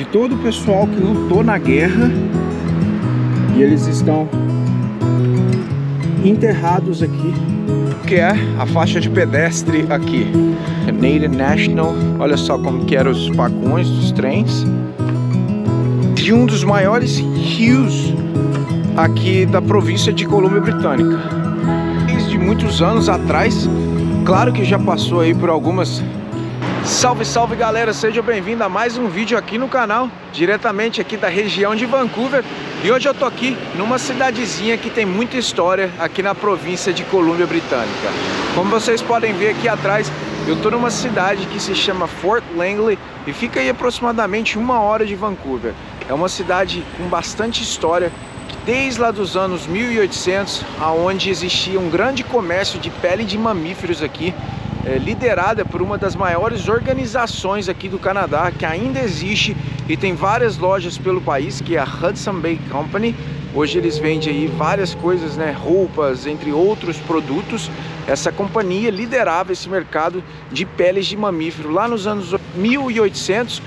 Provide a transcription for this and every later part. de todo o pessoal que lutou na guerra, e eles estão enterrados aqui, que é a faixa de pedestre aqui. Canadian National, olha só como que eram os vagões dos trens, de um dos maiores rios aqui da província de Colômbia Britânica. Desde muitos anos atrás, claro que já passou aí por algumas. Salve, salve galera, seja bem-vindo a mais um vídeo aqui no canal, diretamente aqui da região de Vancouver. E hoje eu tô aqui numa cidadezinha que tem muita história aqui na província de Colômbia Britânica. Como vocês podem ver aqui atrás, eu tô numa cidade que se chama Fort Langley e fica aí aproximadamente 1 hora de Vancouver. É uma cidade com bastante história, desde lá dos anos 1800, aonde existia um grande comércio de pele de mamíferos aqui, liderada por uma das maiores organizações aqui do Canadá, que ainda existe e tem várias lojas pelo país, que é a Hudson Bay Company. Hoje eles vendem aí várias coisas, né, roupas, entre outros produtos. Essa companhia liderava esse mercado de peles de mamífero lá nos anos 1800,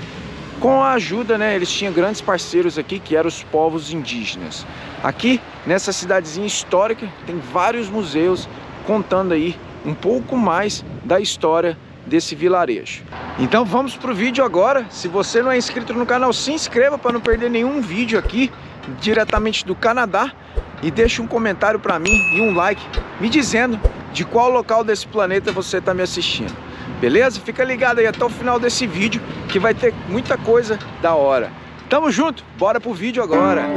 com a ajuda, né, eles tinham grandes parceiros aqui, que eram os povos indígenas. Aqui, nessa cidadezinha histórica, tem vários museus contando aí um pouco mais da história desse vilarejo. Então vamos pro vídeo agora. Se você não é inscrito no canal, se inscreva para não perder nenhum vídeo aqui diretamente do Canadá, e deixa um comentário para mim e um like me dizendo de qual local desse planeta você está me assistindo. Beleza? Fica ligado aí até o final desse vídeo que vai ter muita coisa da hora. Tamo junto, bora pro vídeo agora.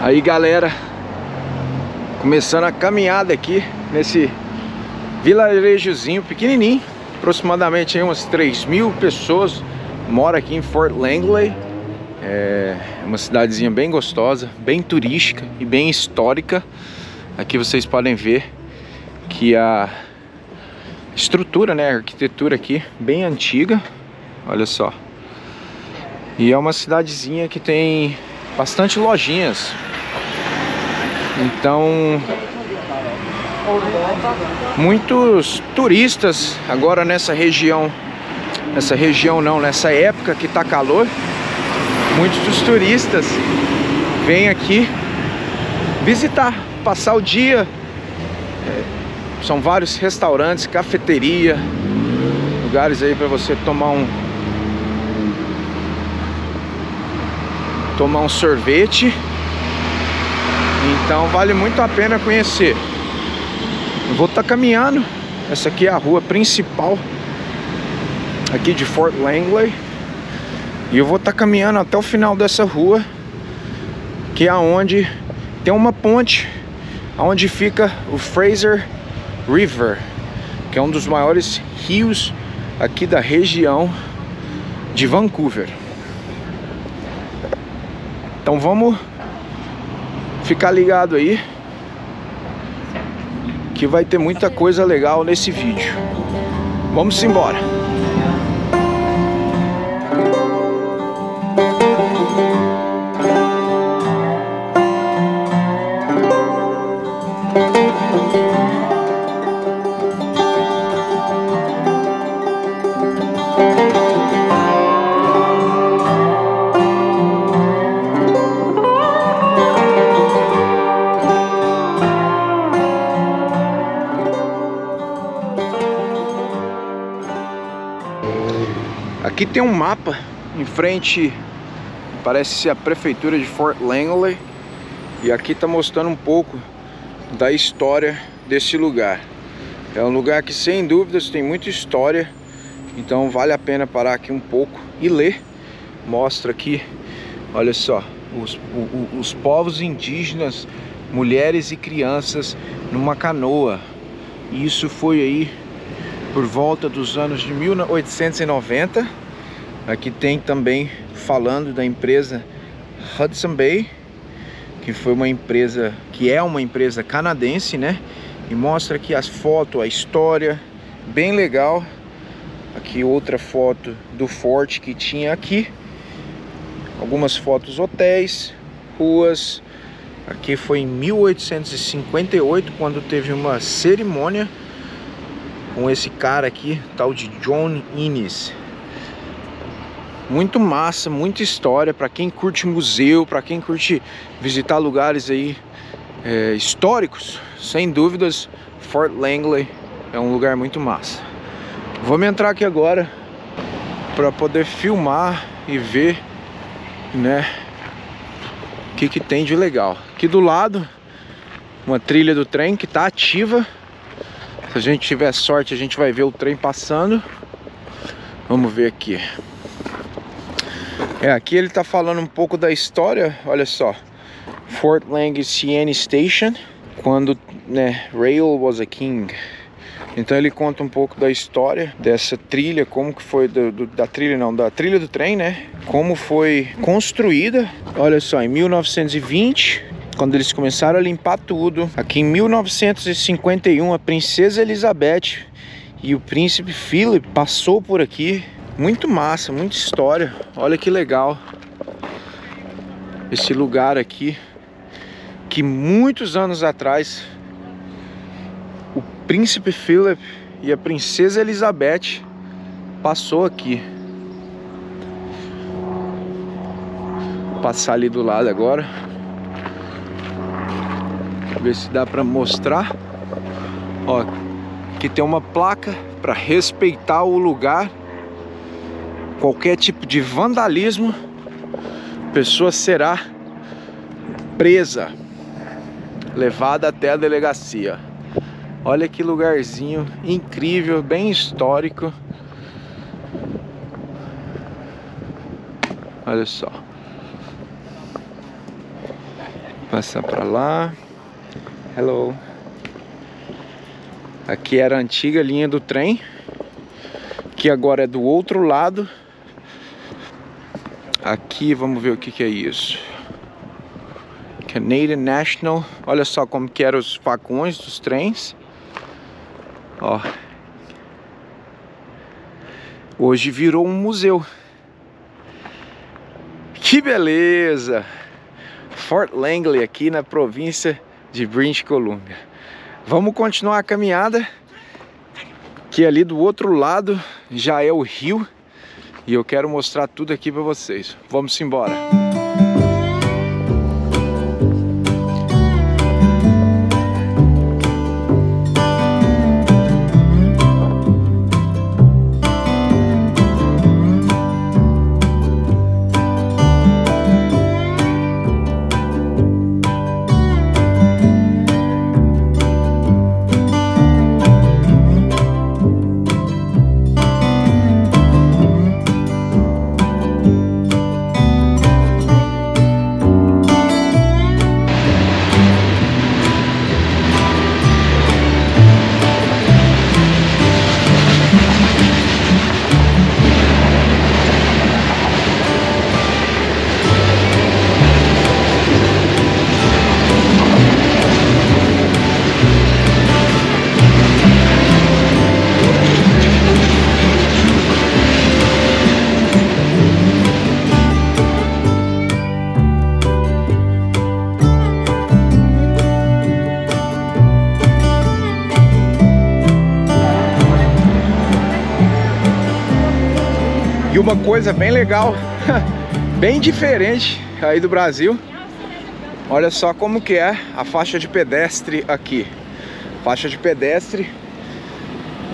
Aí galera, começando a caminhada aqui nesse vilarejozinho pequenininho, aproximadamente umas 3.000 pessoas moram aqui em Fort Langley. É uma cidadezinha bem gostosa, bem turística e bem histórica. Aqui vocês podem ver que a estrutura, né, a arquitetura aqui bem antiga, olha só. E é uma cidadezinha que tem bastante lojinhas. Então, muitos turistas agora nessa época que tá calor, muitos dos turistas vêm aqui visitar, passar o dia. São vários restaurantes, cafeteria, lugares aí para você tomar um sorvete. Então vale muito a pena conhecer. Eu vou estar caminhando. Essa aqui é a rua principal aqui de Fort Langley, e eu vou estar caminhando até o final dessa rua, que é onde tem uma ponte, onde fica o Fraser River, que é um dos maiores rios aqui da região de Vancouver. Então vamos ficar ligado aí, que vai ter muita coisa legal nesse vídeo. Vamos embora. Aqui tem um mapa em frente, parece ser a prefeitura de Fort Langley, e aqui está mostrando um pouco da história deste lugar. É um lugar que, sem dúvidas, tem muita história, então vale a pena parar aqui um pouco e ler. Mostra aqui, olha só, os povos indígenas, mulheres e crianças numa canoa. E isso foi aí por volta dos anos de 1890. Aqui tem também falando da empresa Hudson Bay, que foi uma empresa, que é uma empresa canadense, né? E mostra aqui as fotos, a história, bem legal. Aqui outra foto do forte que tinha aqui. Algumas fotos, hotéis, ruas. Aqui foi em 1858, quando teve uma cerimônia com esse cara aqui, tal de John Innes. Muito massa, muita história, para quem curte museu, para quem curte visitar lugares aí históricos. Sem dúvidas, Fort Langley é um lugar muito massa. Vamos entrar aqui agora para poder filmar e ver, né, o que que tem de legal. Aqui do lado, uma trilha do trem que está ativa. Se a gente tiver sorte, a gente vai ver o trem passando. Vamos ver aqui. Aqui ele tá falando um pouco da história, olha só. Fort Langley CN Station, quando, né, rail was a king. Então ele conta um pouco da história dessa trilha, como que foi, da trilha do trem, né? Como foi construída, olha só, em 1920, quando eles começaram a limpar tudo. Aqui em 1951, a princesa Elizabeth e o príncipe Philip passou por aqui. Muito massa, muita história. Olha que legal esse lugar aqui, que muitos anos atrás o príncipe Philip e a princesa Elizabeth passou aqui. Vou passar ali do lado agora, ver se dá para mostrar. Ó, aqui tem uma placa para respeitar o lugar. Qualquer tipo de vandalismo, a pessoa será presa, levada até a delegacia. Olha que lugarzinho incrível, bem histórico. Olha só. Passar pra lá. Hello. Aqui era a antiga linha do trem, que agora é do outro lado. Aqui, vamos ver o que que é isso. Canadian National. Olha só como que eram os facões dos trens. Ó. Hoje virou um museu. Que beleza! Fort Langley aqui na província de British Columbia. Vamos continuar a caminhada, que ali do outro lado já é o rio. E eu quero mostrar tudo aqui para vocês. Vamos embora. Uma coisa bem legal, bem diferente aí do Brasil. Olha só como que é a faixa de pedestre aqui. Faixa de pedestre.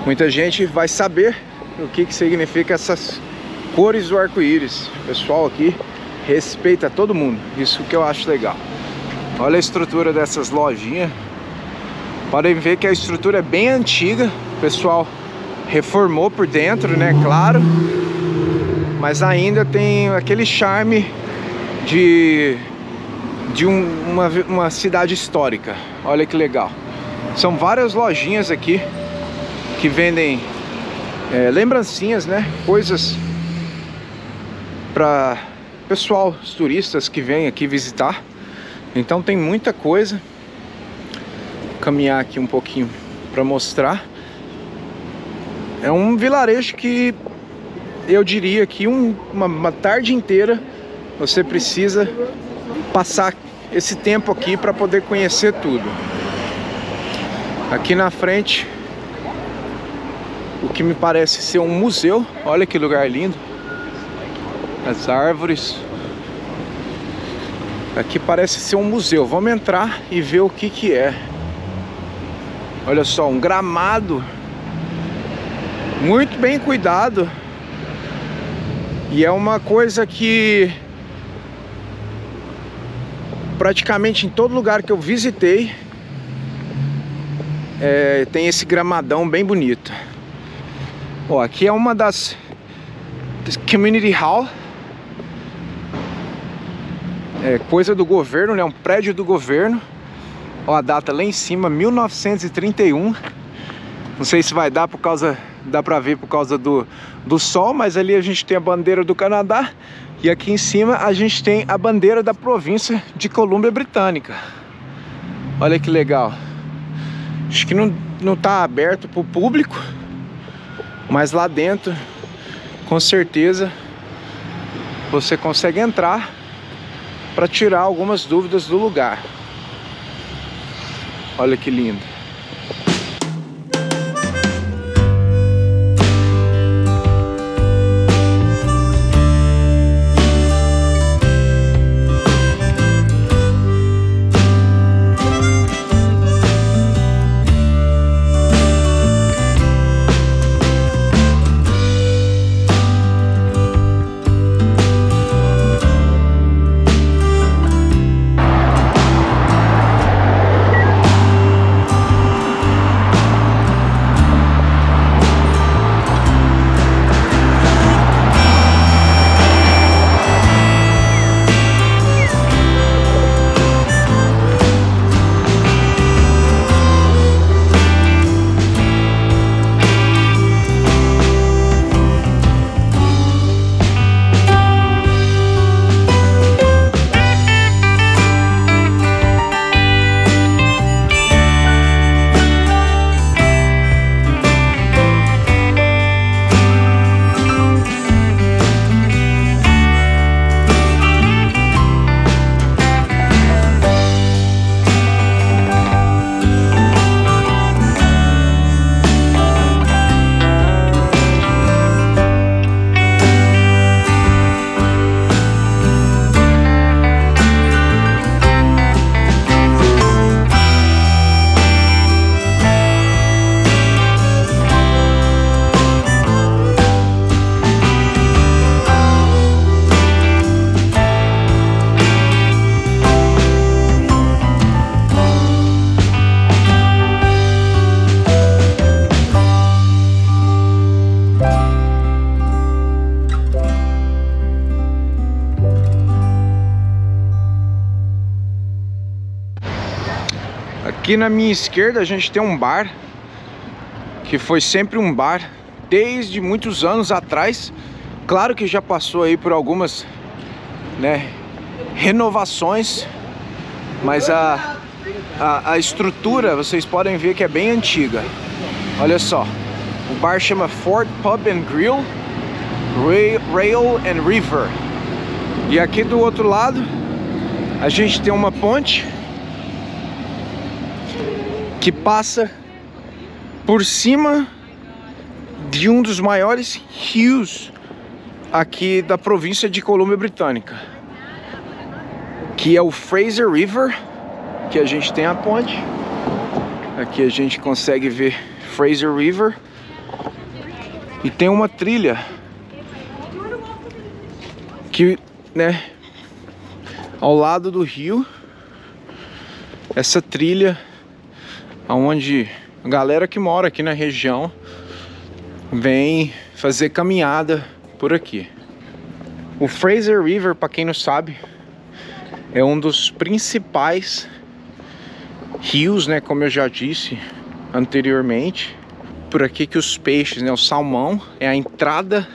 Muita gente vai saber o que que significa essas cores do arco-íris. O pessoal aqui respeita todo mundo. Isso que eu acho legal. Olha a estrutura dessas lojinhas. Podem ver que a estrutura é bem antiga. O pessoal reformou por dentro, né? Claro. Mas ainda tem aquele charme de uma cidade histórica. Olha que legal. São várias lojinhas aqui que vendem lembrancinhas, né? Coisas para pessoal, os turistas que vêm aqui visitar. Então tem muita coisa. Vou caminhar aqui um pouquinho para mostrar. É um vilarejo que eu diria que uma tarde inteira você precisa passar esse tempo aqui para poder conhecer tudo. Aqui na frente, o que me parece ser um museu. Olha que lugar lindo. As árvores. Aqui parece ser um museu. Vamos entrar e ver o que que é. Olha só, um gramado muito bem cuidado. E é uma coisa que praticamente em todo lugar que eu visitei tem esse gramadão bem bonito. Ó, aqui é uma das Community Hall. É coisa do governo, né? Um prédio do governo. Ó, a data lá em cima, 1931. Não sei se vai dar por causa... Dá pra ver por causa do sol. Mas ali a gente tem a bandeira do Canadá. E aqui em cima a gente tem a bandeira da província de Colômbia Britânica. Olha que legal. Acho que não tá aberto pro público, mas lá dentro, com certeza, você consegue entrar para tirar algumas dúvidas do lugar. Olha que lindo. Aqui na minha esquerda a gente tem um bar, que foi sempre um bar, desde muitos anos atrás. Claro que já passou aí por algumas, né, renovações, mas a estrutura, vocês podem ver que é bem antiga. Olha só, o bar chama Fort Pub and Grill, Rail and River. E aqui do outro lado a gente tem uma ponte que passa por cima de um dos maiores rios aqui da província de Colômbia Britânica, que é o Fraser River, que a gente tem a ponte. Aqui a gente consegue ver Fraser River e tem uma trilha que, né, ao lado do rio, essa trilha aonde a galera que mora aqui na região vem fazer caminhada por aqui. O Fraser River, para quem não sabe, é um dos principais rios, né, como eu já disse anteriormente. Por aqui que os peixes, né, o salmão, é a entrada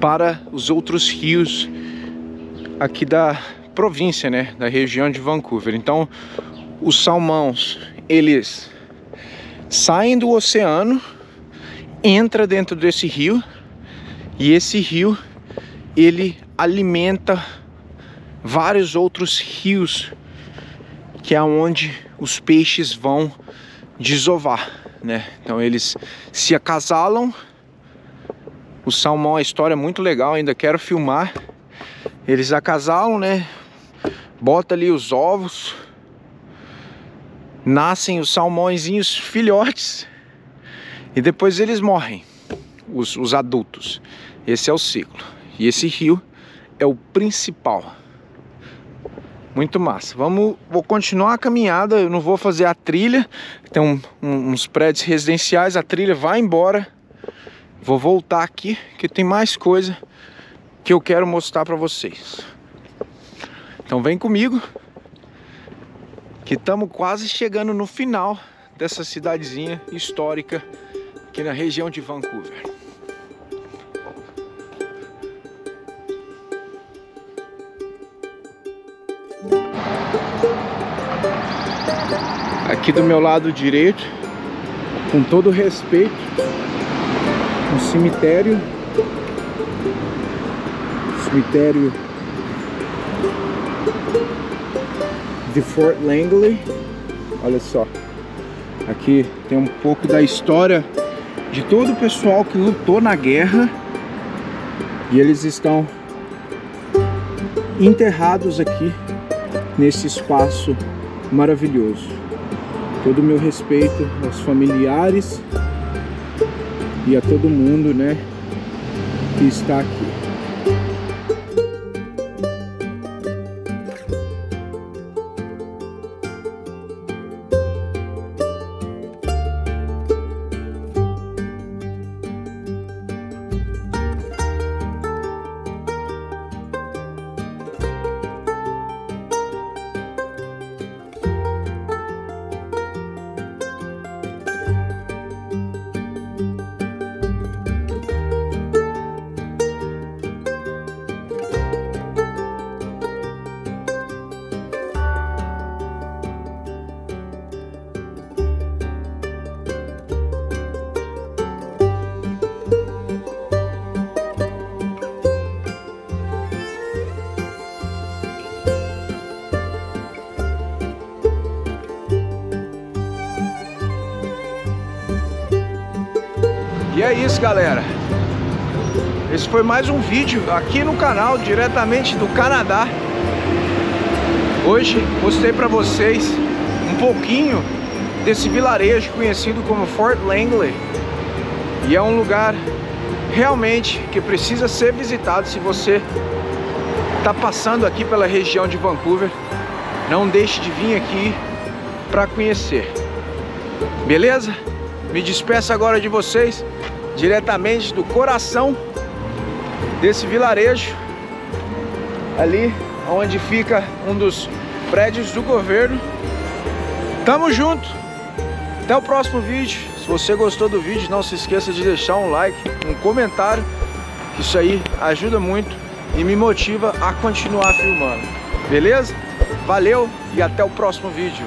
para os outros rios aqui da província, né, da região de Vancouver. Então, os salmões, eles saem do oceano, entra dentro desse rio e esse rio ele alimenta vários outros rios, que é onde os peixes vão desovar, né? Então eles se acasalam. O salmão, a história é muito legal, ainda quero filmar. Eles acasalam, né? Bota ali os ovos, nascem os salmõezinhos filhotes e depois eles morrem, os adultos. Esse é o ciclo. E esse rio é o principal. Muito massa. Vou continuar a caminhada. Eu não vou fazer a trilha. Tem uns prédios residenciais. A trilha vai embora. Vou voltar aqui, que tem mais coisa que eu quero mostrar pra vocês. Então vem comigo, que estamos quase chegando no final dessa cidadezinha histórica aqui na região de Vancouver. Aqui do meu lado direito, com todo respeito, um cemitério. Cemitério de Fort Langley. Olha só, aqui tem um pouco da história de todo o pessoal que lutou na guerra. E eles estão enterrados aqui nesse espaço maravilhoso. Todo o meu respeito aos familiares e a todo mundo, né, que está aqui. E é isso, galera. Esse foi mais um vídeo aqui no canal, diretamente do Canadá. Hoje mostrei pra vocês um pouquinho desse vilarejo conhecido como Fort Langley. E é um lugar realmente que precisa ser visitado. Se você tá passando aqui pela região de Vancouver, não deixe de vir aqui pra conhecer. Beleza? Me despeço agora de vocês, diretamente do coração desse vilarejo, ali onde fica um dos prédios do governo. Tamo junto, até o próximo vídeo. Se você gostou do vídeo, não se esqueça de deixar um like, um comentário, que isso aí ajuda muito e me motiva a continuar filmando. Beleza? Valeu e até o próximo vídeo.